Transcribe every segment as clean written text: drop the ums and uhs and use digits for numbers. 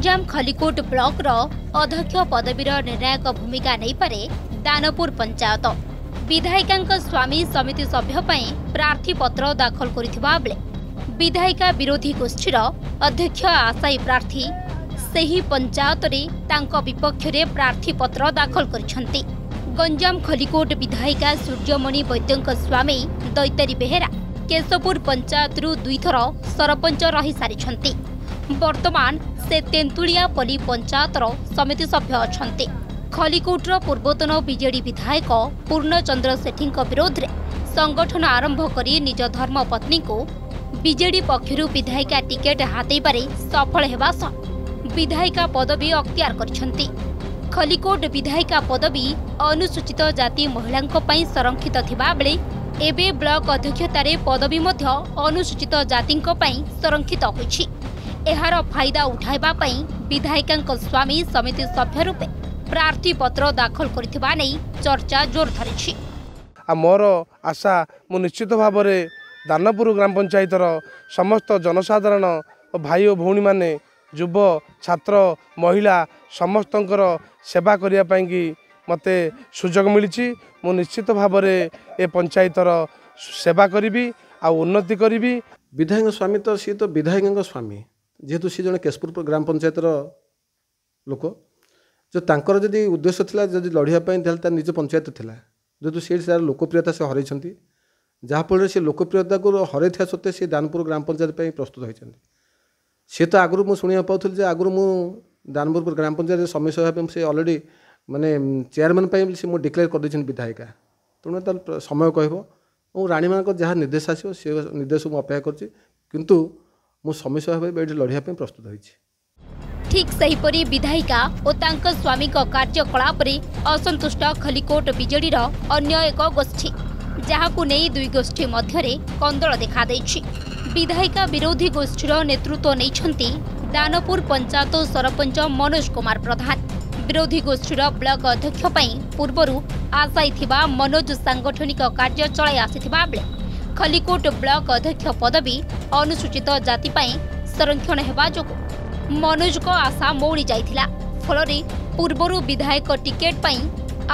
Ganjam Khallikote block अध्यक्ष पदवीर निर्णायक भूमिका नहीं पारे दानपुर पंचायत विधायिका स्वामी समिति सभ्य प्रार्थी पत्र दाखल करिथिबा बेले विधायिका विरोधी गोष्ठीर अध्यक्ष आशायी प्रार्थी सेही पंचायत रे तांको विपक्ष रे प्रार्थी पत्र दाखल करिसेंती। गंजाम खलिकोट विधायिका सूर्यमणि वैद्यों स्वामी दैतारी बेहेरा केशवपुर पंचायत दुईथर सरपंच रही सारी बर्तमान से तेन्तुलियापल्ली पंचायतर समिति सभ्य अच्छा। खलिकोटर पूर्वतन बीजेडी विधायक पूर्णचंद्र सेठी विरोध में संगठन आरंभ कर निज धर्मपत्नी को बीजेडी पक्षर विधायिका टिकेट हातेबार सफल होगा सह विधायिका पदवी अख्तियार कर। खलिकोट विधायिका पदवी अनुसूचित जाति महिलांको पई संरक्षित थिबा बेले एबे ब्लॉक अध्यक्षतारे पदवी मध्य अनुसूचित जातिंको पई संरक्षित होछि। एहार फायदा उठाइबा पई विधायिकांको स्वामी समिति सभ्य रूपे प्रार्थी पत्र दाखल करथिबा नै चर्चा जोर धरिछि। आ मोर आशा मु निश्चित भाव रे दानपुर ग्राम पंचायतर समस्त जनसाधारण भाई और भौणी माने युव छात्र महिला समस्तंकर सेवा करिया पई कि मते सुजोग मिलिछि। मु निश्चित भाव रे ए पंचायतर सेवा करी आ उन्नति करी। विधायक स्वामी तो सी तो विधायक स्वामी जेहेतु सी जन केशपुर ग्राम पंचायतर लोक जो तांकर जदि उद्देश्य थिला जदि लड़िया पई त निज पंचायत थिला जेहेतु सी सार लोकप्रियता से हरैछंती जहाँफल से लोकप्रियता को हरैथिया सत्ते सी दानपुर ग्राम पंचायत पई प्रस्तुत होइछंती। सी तो आगु मु सुनिया पाउथल जे आगु मु दानपुर ग्राम पंचायत समिति सभा से अलरेडी माने चेयरमैन से मुझे डिक्लेयर कर देछन विधायिका तेणु तो समय कह राणी मान जहाँ निर्देश आसो से निर्देश मुझे अपेक्षा करछि किंतु मु समिति सभा लड़िया प्रस्तुत होइछि। ठीक सहीपरी विधायिका और तांको स्वामी कार्यकलाप असंतुष्ट खलिकोट बीजेडी अन्य एक गोष्ठी जहाँ को नहीं दुई गोष्ठी मध्य कंदल देखा देछि। विधायिका विरोधी गोष्ठीर नेतृत्व नहीं दानपुर पंचायत सरपंच मनोज कुमार प्रधान विरोधी गोष्ठीर ब्लॉक अध्यक्ष पूर्वर आशायी थिबा मनोज सांगठनिक कार्य चलाई आसीथिबा बेले खलिकोट ब्लॉक अध्यक्ष पदवी अनुसूचित जाति संरक्षण हेबा जोगु मनोज को आशा मौली जाइथिला। फलरे पूर्वर विधायक टिकेट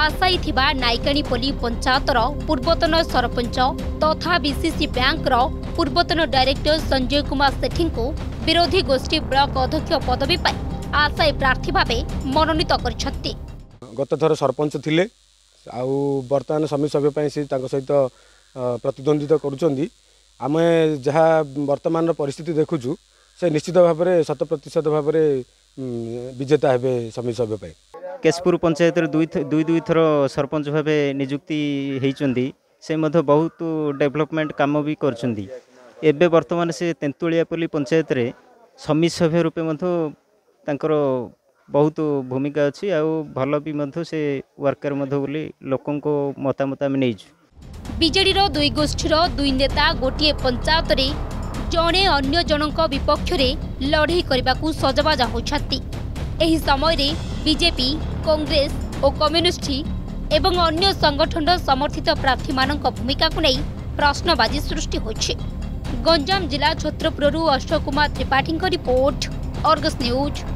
आशायी थिबा नायकाणीपल्ली पंचायतर पूर्वतन सरपंच तथा बीसीसी बैंक पूर्वतन डायरेक्टर संजय कुमार सेठी को विरोधी गोष्ठी ब्लॉक अध्यक्ष पदवी आशायी प्रार्थी भाव मनोनीत करछथि। गत थर सरपंच थिले आउ वर्तमान समिति सभ्य से सहित प्रतिद्वंदिता करुचंदी। आमे जहा वर्तमान परिस्थिति देखुछु से निश्चित भाव में 100% भाव में विजेता हेबे समिति सभ्य। केशपुर पंचायत दुई दुई थर सरपंच भाव नियुक्ति होइचंदी से बहुत डेवलपमेंट काम भी करछंदी। एबे वर्तमान से तेन्तुलियापल्ली पंचायत रे समिति सभ्य रूपे तांकर बहुत भूमिका अच्छी आ भल भी से वर्कर बोली लोकंको मतामत आम नहींजु। बीजेडी दुई गोष्ठीर दुई नेता गोटे पंचायत रे जड़े अन्य जनक विपक्ष लड़े करने सजबाजा होती। एही समय रे बीजेपी कांग्रेस और कम्युनिस्ट एवं अन्य संगठन समर्थित प्रार्थी मानक भूमिका को नहीं प्रश्नबाजी सृष्टि होछि। गंजाम जिला छत्रपुरु Ashok Kumar Tripathi report, Argus news.